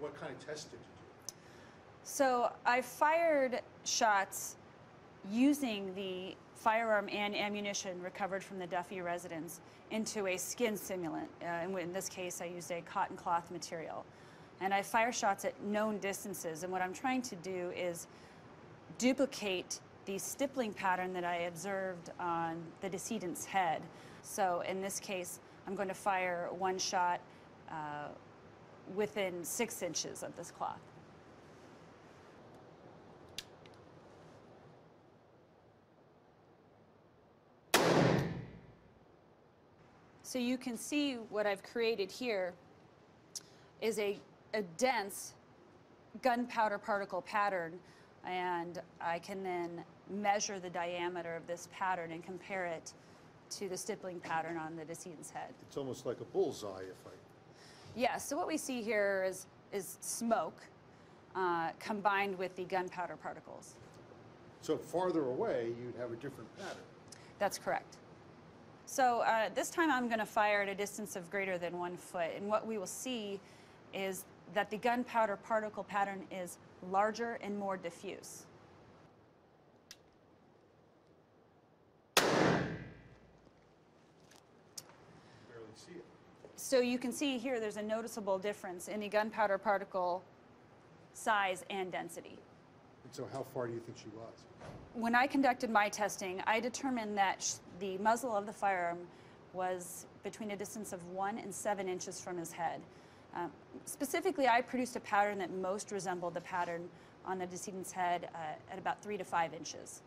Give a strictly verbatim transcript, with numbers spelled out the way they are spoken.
what kind of tests did you do? So I fired shots using the firearm and ammunition recovered from the Duffy residence into a skin simulant. Uh, in this case, I used a cotton cloth material. And I fire shots at known distances. And what I'm trying to do is duplicate the stippling pattern that I observed on the decedent's head. So in this case, I'm going to fire one shot uh, within six inches of this cloth. So you can see what I've created here is a, a dense gunpowder particle pattern, and I can then measure the diameter of this pattern and compare it to the stippling pattern on the decedent's head. It's almost like a bullseye, if I... Yeah, so what we see here is, is smoke uh, combined with the gunpowder particles. So farther away, you'd have a different pattern. That's correct. So uh, this time I'm going to fire at a distance of greater than one foot, and what we will see is that the gunpowder particle pattern is larger and more diffuse. Barely see it. So you can see here there's a noticeable difference in the gunpowder particle size and density. And so how far do you think she was? When I conducted my testing, I determined that sh the muzzle of the firearm was between a distance of one and seven inches from his head. Uh, specifically, I produced a pattern that most resembled the pattern on the decedent's head uh, at about three to five inches.